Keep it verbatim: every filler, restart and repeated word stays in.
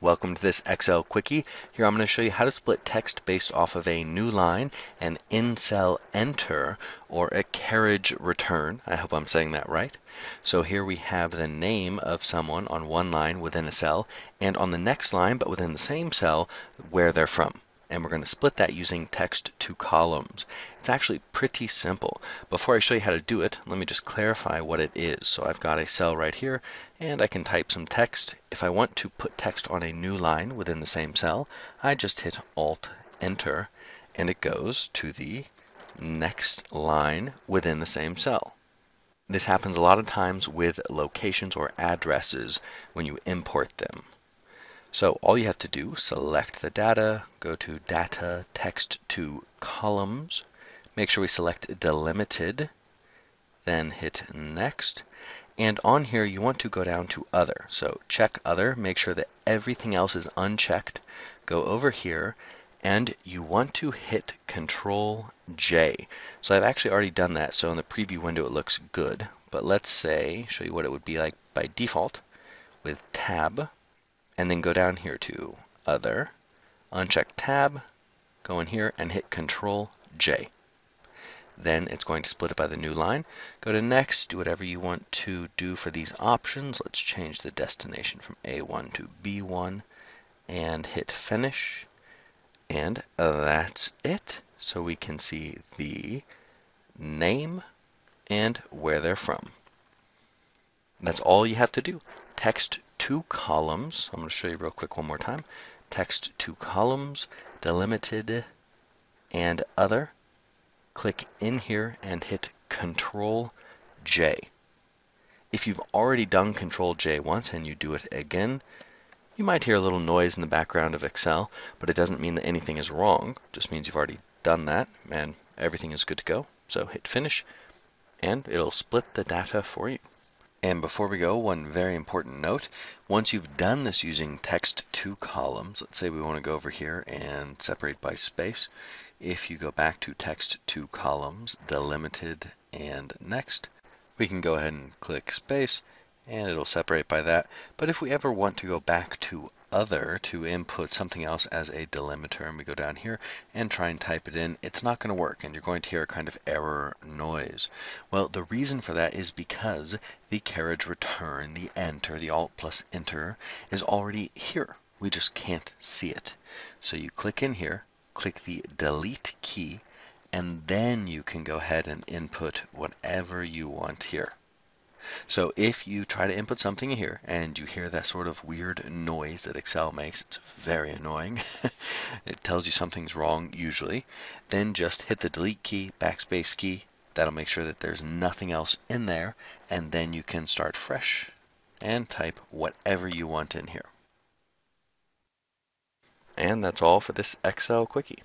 Welcome to this Excel Quickie. Here I'm going to show you how to split text based off of a new line, an in-cell enter, or a carriage return. I hope I'm saying that right. So here we have the name of someone on one line within a cell, and on the next line, but within the same cell, where they're from. And we're going to split that using text to columns. It's actually pretty simple. Before I show you how to do it, let me just clarify what it is. So I've got a cell right here, and I can type some text. If I want to put text on a new line within the same cell, I just hit Alt Enter, and it goes to the next line within the same cell. This happens a lot of times with locations or addresses when you import them. So all you have to do, select the data, go to Data, Text to Columns, make sure we select Delimited, then hit Next. And on here, you want to go down to Other. So check Other, make sure that everything else is unchecked. Go over here, and you want to hit Control J. So I've actually already done that. So in the preview window, it looks good. But let's say, show you what it would be like by default with Tab. And then go down here to Other, uncheck Tab, go in here and hit Control J. Then it's going to split it by the new line. Go to Next, do whatever you want to do for these options. Let's change the destination from A one to B one and hit Finish. And that's it. So we can see the name and where they're from. That's all you have to do. Text to columns. I'm going to show you real quick one more time. Text to columns, delimited, and other. Click in here and hit Control J. If you've already done Control J once and you do it again, you might hear a little noise in the background of Excel, but it doesn't mean that anything is wrong. It just means you've already done that and everything is good to go. So hit Finish and it'll split the data for you. And before we go, one very important note. Once you've done this using text to columns, let's say we want to go over here and separate by space. If you go back to text to columns, delimited, and next, we can go ahead and click space, and it'll separate by that. But if we ever want to go back to other to input something else as a delimiter, and we go down here and try and type it in, it's not going to work, and you're going to hear a kind of error noise. Well, the reason for that is because the carriage return, the enter, the alt plus enter, is already here. We just can't see it. So you click in here, click the delete key, and then you can go ahead and input whatever you want here. So if you try to input something here and you hear that sort of weird noise that Excel makes, it's very annoying. It tells you something's wrong usually. Then just hit the delete key, backspace key. That'll make sure that there's nothing else in there. And then you can start fresh and type whatever you want in here. And that's all for this Excel Quickie.